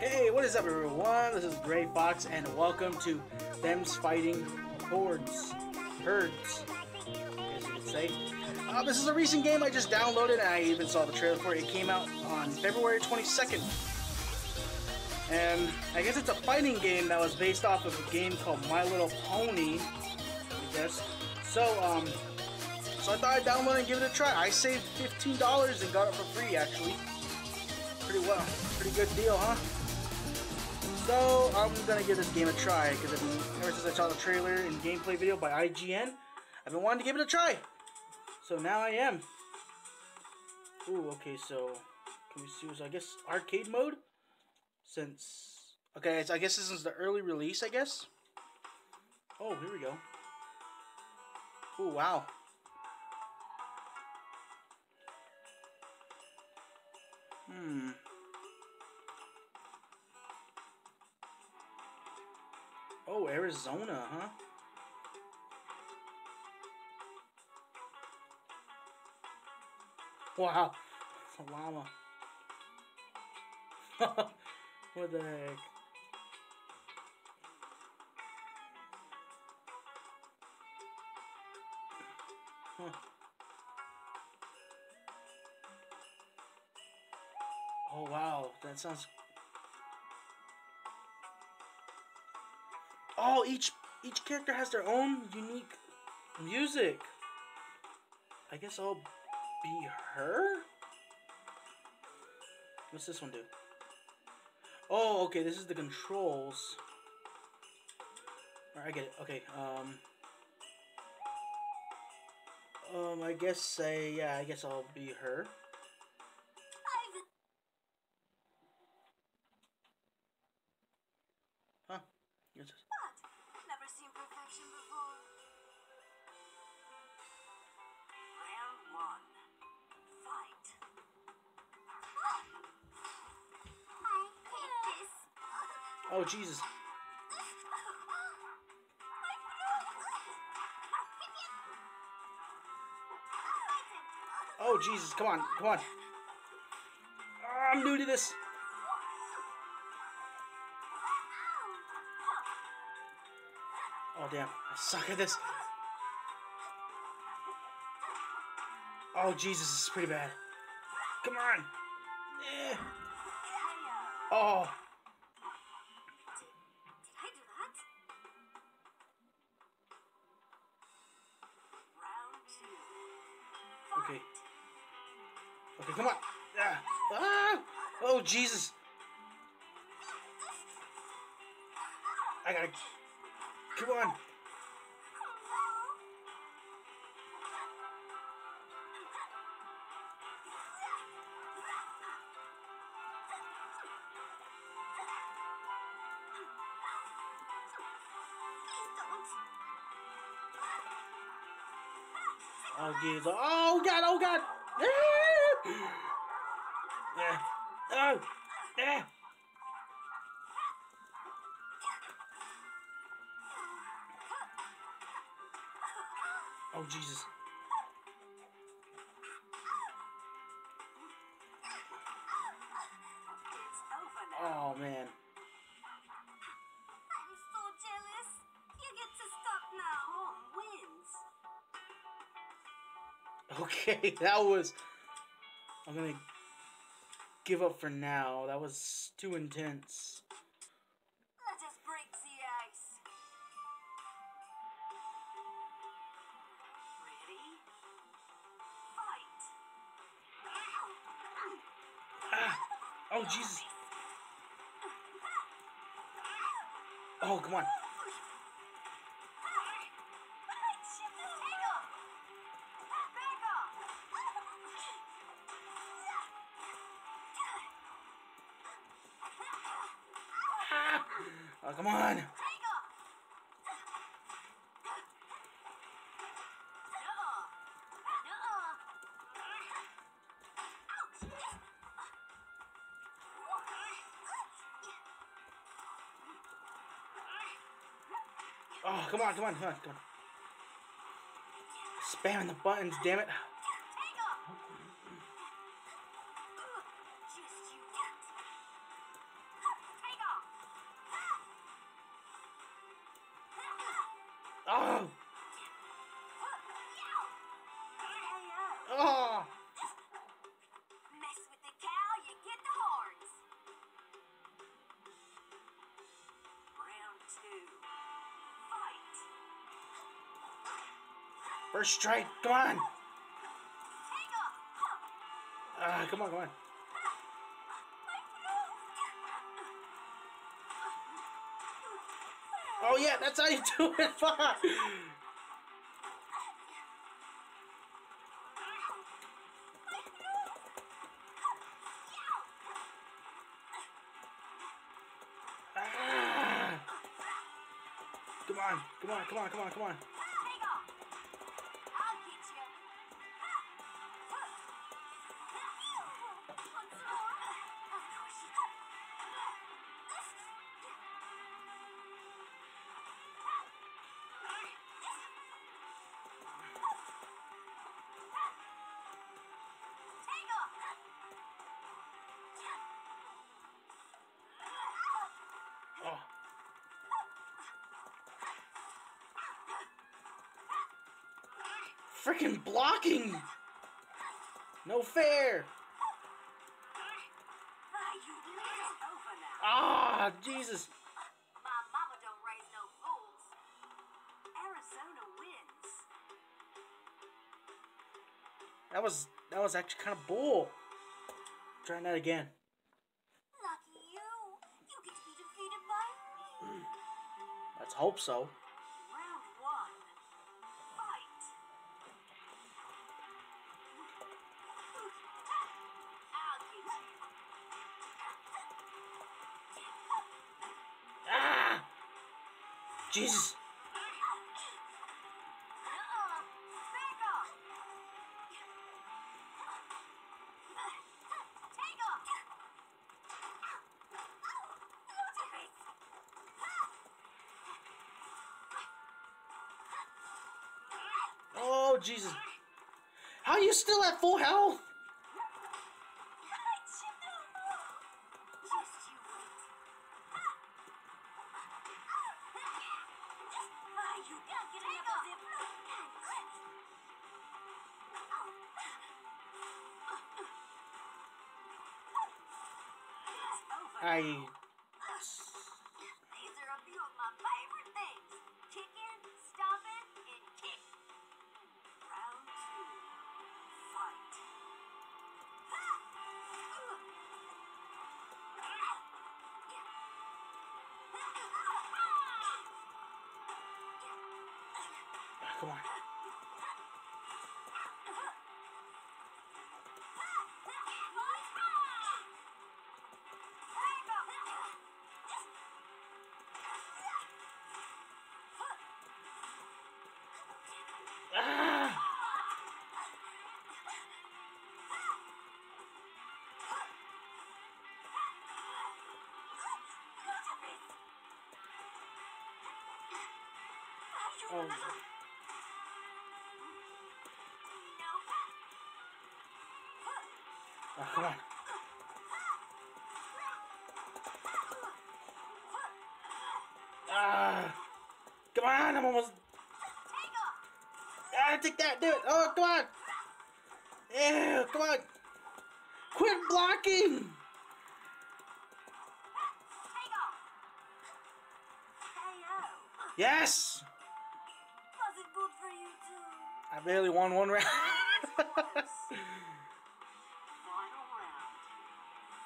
Hey, what is up, everyone? This is Gray Fox, and welcome to Them's Fighting Hordes. Herds, I guess you could say. This is a recent game I just downloaded, and I even saw the trailer for it. It came out on February 22nd. And I guess it's a fighting game that was based off of a game called My Little Pony, I guess. So I thought I'd download it and give it a try. I saved $15 and got it for free, actually. Pretty well. Pretty good deal, huh? So I'm gonna give this game a try, because ever since I saw the trailer and gameplay video by IGN, I've been wanting to give it a try. So now I am. Ooh, okay, so can we see what's, I guess, arcade mode? Since, okay, I guess this is the early release, I guess. Oh, here we go. Ooh, wow. Oh, Arizona, huh? Wow, it's a llama. What the heck? Huh. Oh, wow, that sounds... Oh, each character has their own unique music. I guess I'll be her? What's this one do? Oh, okay, this is the controls. Alright, I get it. Okay, I guess yeah, I guess I'll be her. Oh, Jesus. Oh, Jesus, come on, come on. Oh, I'm new to this. Oh, damn, I suck at this. Oh, Jesus, this is pretty bad. Come on. Yeah. Oh. Okay. Okay, come on. Ah. Oh, Jesus. I gotta... Come on. Oh, Jesus. Oh, God. Oh, God. Ah. Oh. Ah. Oh, Jesus. Oh, man. I'm so jealous. You get to stop now. Home wins. Okay, that was... I'm gonna give up for now. That was too intense. Let us break the ice. Ready? Fight! Ah. Oh, Jesus. Oh, come on. Oh, come on. Oh, come on, come on, come on, come on. Spamming the buttons, damn it. ¡Ah! ¡Ah! First strike, come on! Ah, come on, come on. Oh yeah, that's how you do it! Ah. Come on, come on, come on, come on, come on. Oh. Freaking blocking! No fair! Ah, Jesus! My mama don't raise no fools. Arizona wins. That was actually kind of bull. Trying that again. Let's hope so. Round one. Fight. Ah! Jesus. Oh, Jesus. How are you still at full health? These are a few of my favorite things. Kicking, stomping, and kick. Round two. Fight. Come on. Ah! Oh. Oh, come on. Ah! Come on, I'm almost... Ah, take that, do it! Oh, come on! Ew, come on! Quit blocking! Yes! Was it good for you too? I barely won one round. Final round.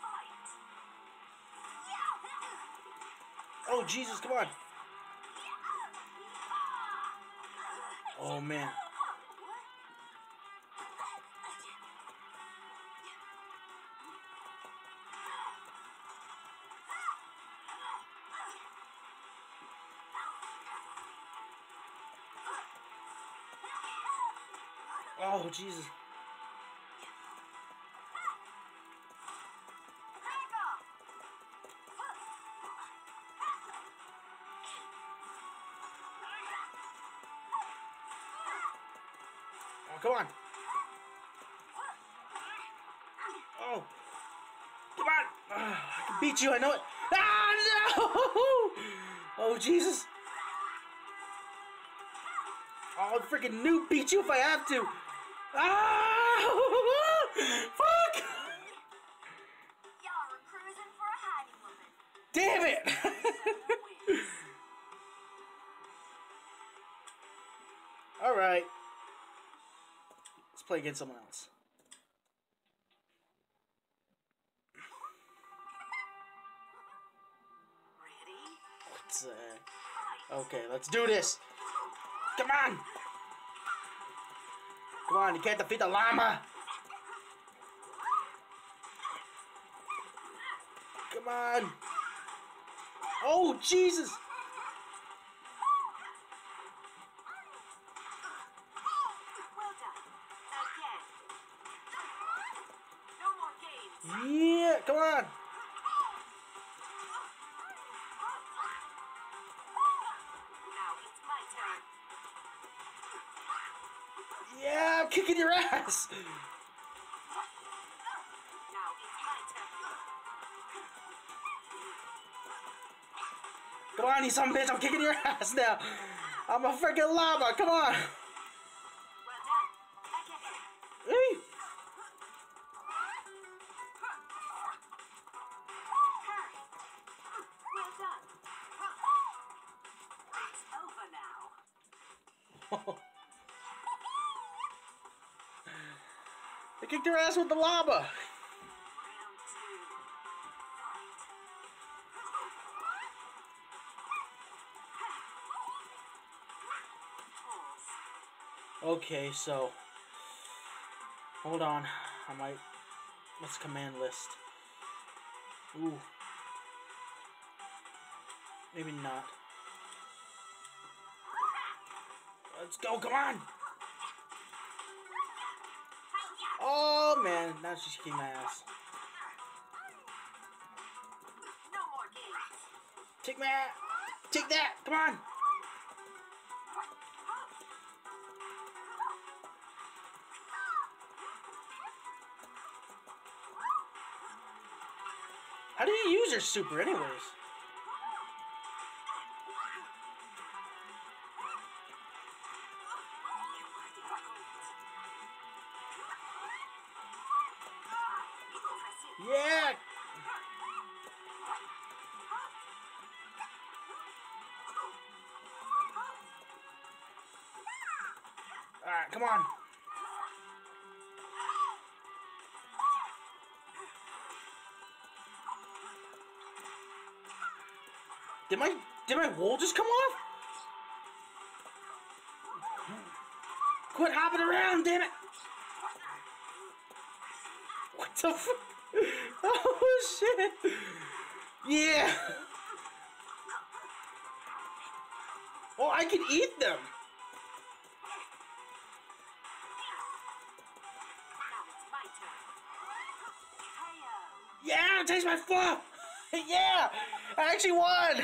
Fight. Oh, Jesus, come on. Oh, man. Oh, Jesus. Oh, come on. Oh. Come on. I can beat you, I know it. Ah, no! Oh, Jesus. I'll freaking noob beat you if I have to. Ah! Fuck! Y'all are cruising for a hiding woman. Damn it! All right. Let's play against someone else. Okay, let's do this. Come on! Come on, you can't defeat the llama! Come on! Oh, Jesus! Yeah, come on! Yeah, I'm kicking your ass. Come on, you son of a bitch, I'm kicking your ass now. I'm a freaking llama, come on. Hey. They kicked your ass with the lava. Okay, so hold on. I might. Let's command list. Ooh, maybe not. Let's go. Come on. Oh man, now she's kicking my ass. Kick my ass. Take that. Come on. How do you use your super, anyways? Yeah! Alright, come on! Did my wool just come off? Quit hopping around, damn it! What the fuck? Oh shit! Yeah! Oh, I can eat them! Yeah! Taste my fur! Yeah! I actually won!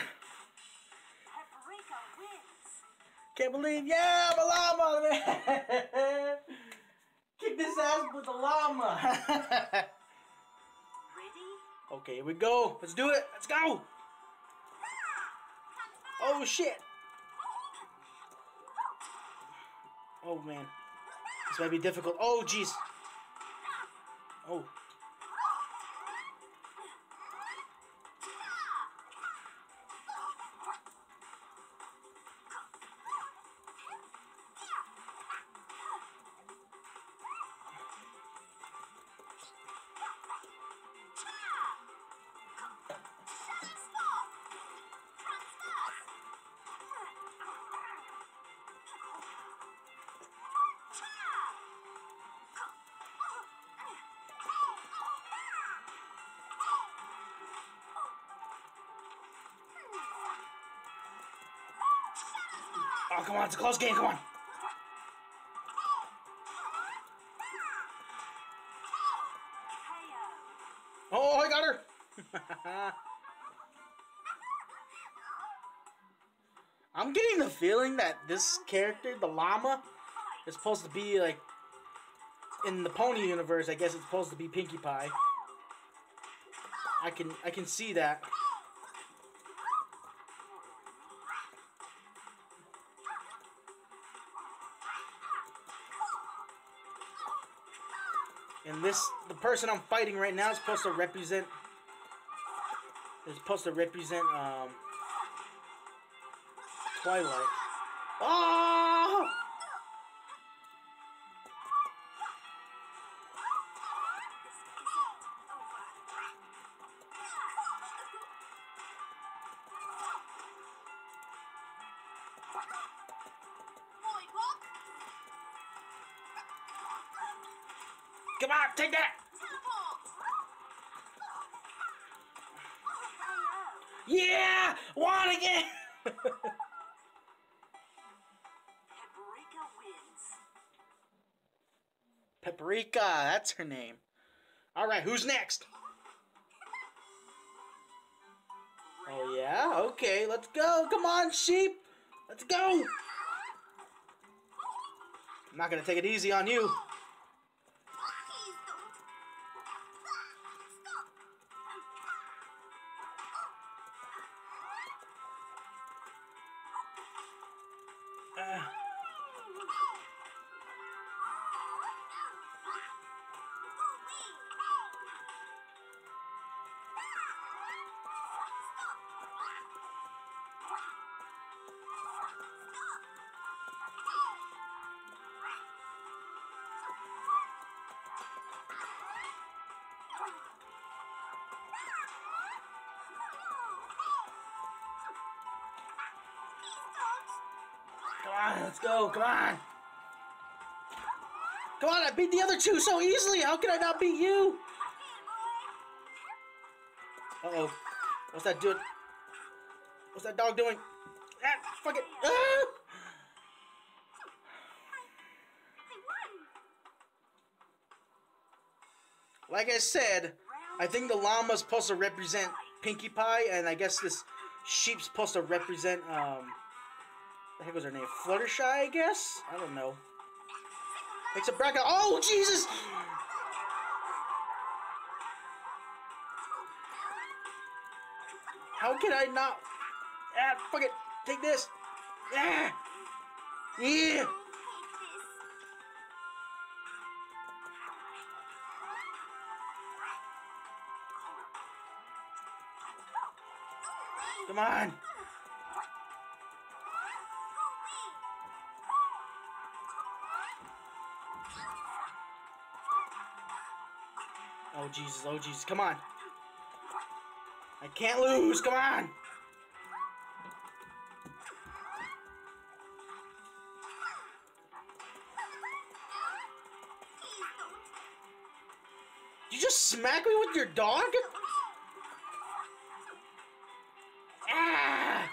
Can't believe, yeah! I'm a llama, man! Kick this ass with a llama! Okay, here we go. Let's do it. Let's go. Oh, shit. Oh, man. This might be difficult. Oh, jeez. Oh. Oh, come on, it's a close game, come on. Oh, I got her. I'm getting the feeling that this character, the llama, is supposed to be like, in the pony universe, I guess it's supposed to be Pinkie Pie. I can see that. And this, the person I'm fighting right now is supposed to represent, Twilight. Oh! Come on, take that! Yeah! One again! Paprika wins. Paprika, that's her name. Alright, who's next? Oh yeah? Okay, let's go! Come on, sheep! Let's go! I'm not gonna take it easy on you. Let's go, come on! Come on, I beat the other two so easily! How can I not beat you? Uh-oh. What's that doing? What's that dog doing? Ah, fuck it! Ah! Like I said, I think the llama's supposed to represent Pinkie Pie, and I guess this sheep's supposed to represent, the heck was her name? Fluttershy, I guess? I don't know. Makes a bracket. Oh, Jesus! How can I not? Ah, fuck it. Take this. Ah! Yeah! Come on! Oh Jesus, come on. I can't lose, come on! You just smack me with your dog? Ah!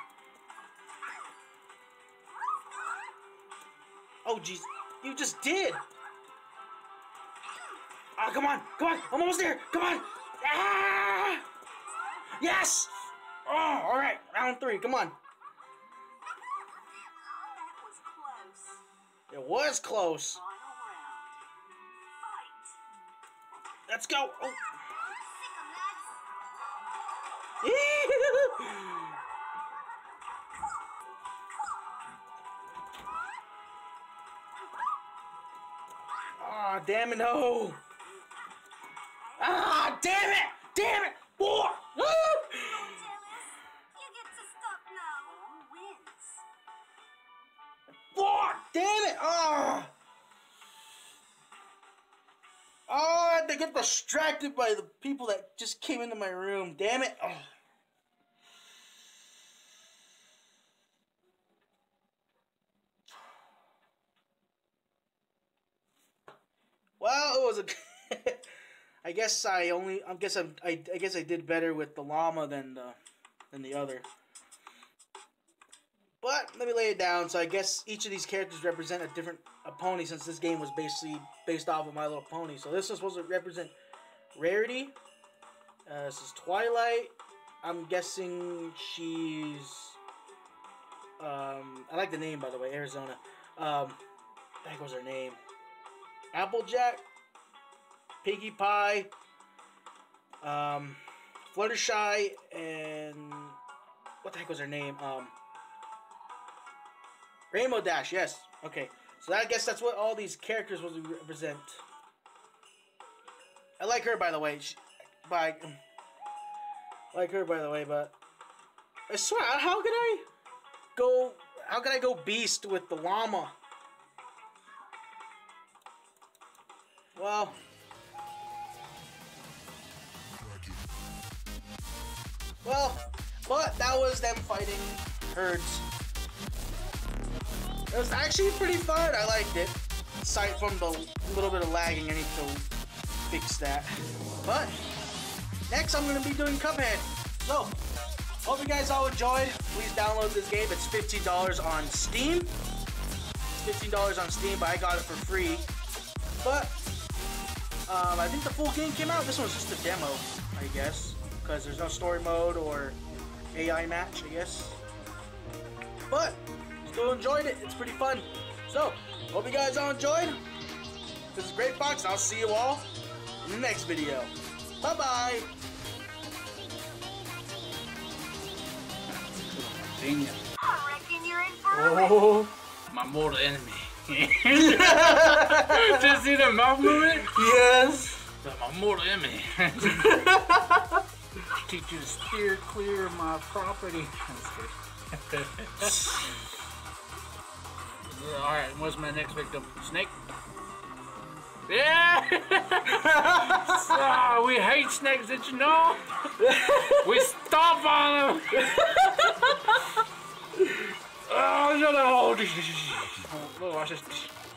Oh jeez, you just did! Oh, come on! Come on! I'm almost there! Come on! Ah! Yes! Oh, alright. Round three. Come on. That was close. It was close. Let's go! Oh. Ah, oh, damn it, no! Ah, damn it! Damn it! War! Woo! You get to stop now. Wins. War! Damn it! Ah! Oh. Oh, they get distracted by the people that just came into my room. Damn it! Oh. Well, it was a. I guess I only. I guess I did better with the llama than the other. But let me lay it down. So I guess each of these characters represent a different pony, since this game was basically based off of My Little Pony. So this is supposed to represent Rarity. This is Twilight. I'm guessing she's. I like the name, by the way, Arizona. I think was her name. Applejack. Pinkie Pie, Fluttershy, and what the heck was her name? Rainbow Dash. Yes. Okay. So I guess that's what all these characters will represent. I like her, by the way. But I swear, how could I go beast with the llama? Well. But that was them fighting herds. It was actually pretty fun. I liked it. Aside from the little bit of lagging, I need to fix that. But next, I'm going to be doing Cuphead. So, hope you guys all enjoyed. Please download this game. It's $15 on Steam. But I got it for free. But I think the full game came out. This one's just a demo, I guess, because there's no story mode or AI match, I guess. But still enjoyed it. It's pretty fun. So, hope you guys all enjoyed. This is Great Fox, and I'll see you all in the next video. Bye-bye. I reckon you're in for my mortal enemy. Did you see the mouth movement? Yes. My mortal enemy. Teach you to steer clear of my property. Alright, what's my next victim? Snake? Yeah! Oh, we hate snakes, did you know? We stomp on them! Oh, you're the whole. Oh, watch this.